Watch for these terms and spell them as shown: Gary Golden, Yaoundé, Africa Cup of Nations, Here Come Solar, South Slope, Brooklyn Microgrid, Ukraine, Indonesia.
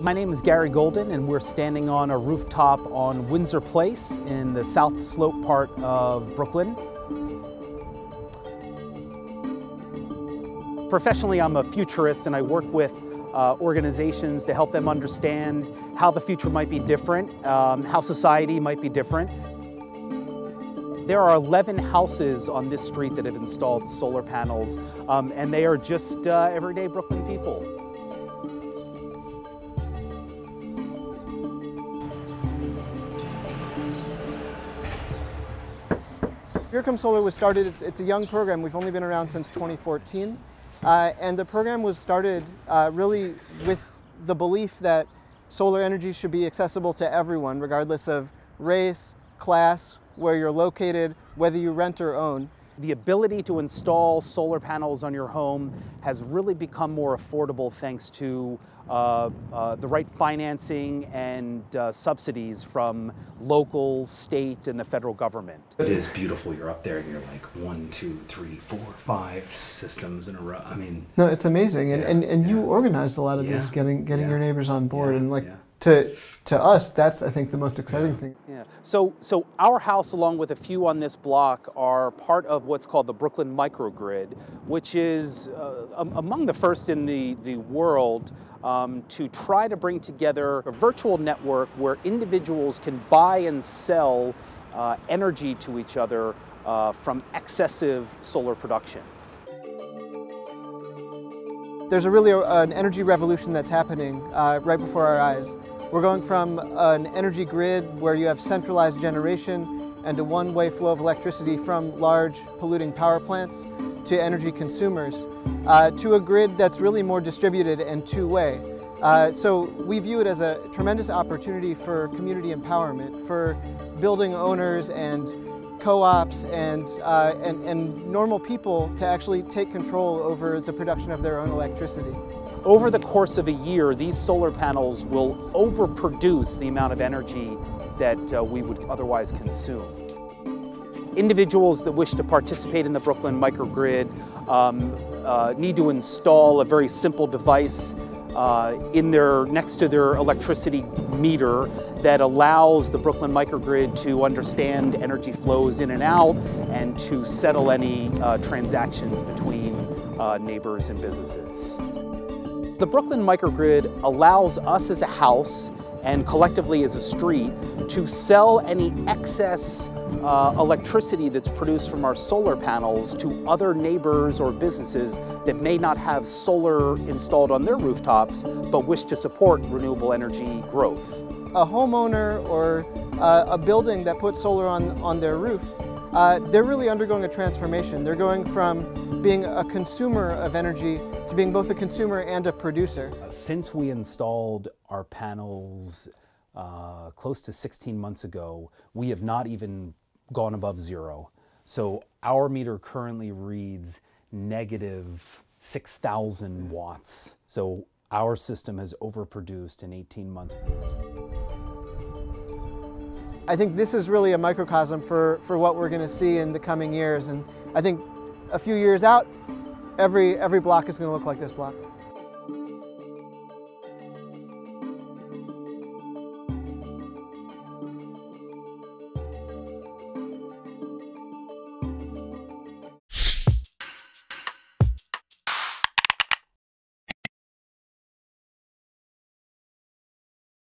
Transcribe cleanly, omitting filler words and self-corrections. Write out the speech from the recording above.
My name is Gary Golden, and we're standing on a rooftop on Windsor Place in the South Slope part of Brooklyn. Professionally, I'm a futurist, and I work with organizations to help them understand how the future might be different, how society might be different. There are 11 houses on this street that have installed solar panels, and they are just everyday Brooklyn people. Here Come Solar was started, it's a young program. We've only been around since 2014. And the program was started really with the belief that solar energy should be accessible to everyone, regardless of race, class, where you're located, whether you rent or own. The ability to install solar panels on your home has really become more affordable thanks to the right financing and subsidies from local, state, and the federal government. It is beautiful. You're up there and you're like 1, 2, 3, 4, 5 systems in a row. I mean, no, it's amazing. And yeah, and you organized a lot of this, getting your neighbors on board, and like. To us, that's, I think, the most exciting thing. Yeah. So our house, along with a few on this block, are part of what's called the Brooklyn Microgrid, which is among the first in the world to try to bring together a virtual network where individuals can buy and sell energy to each other from excessive solar production. There's an energy revolution that's happening right before our eyes. We're going from an energy grid where you have centralized generation and a one-way flow of electricity from large polluting power plants to energy consumers to a grid that's really more distributed and two-way. So we view it as a tremendous opportunity for community empowerment, for building owners and co-ops and normal people to actually take control over the production of their own electricity. Over the course of a year, these solar panels will overproduce the amount of energy that we would otherwise consume. Individuals that wish to participate in the Brooklyn Microgrid need to install a very simple device next to their electricity meter that allows the Brooklyn Microgrid to understand energy flows in and out and to settle any transactions between neighbors and businesses. The Brooklyn Microgrid allows us as a house and collectively as a street to sell any excess electricity that's produced from our solar panels to other neighbors or businesses that may not have solar installed on their rooftops but wish to support renewable energy growth. A homeowner or a building that puts solar on their roof, they're really undergoing a transformation. They're going from being a consumer of energy to being both a consumer and a producer. Since we installed our panels close to 16 months ago, we have not even gone above zero. So our meter currently reads negative 6,000 watts. So our system has overproduced in 18 months. I think this is really a microcosm for what we're going to see in the coming years, and I think a few years out, every block is going to look like this block.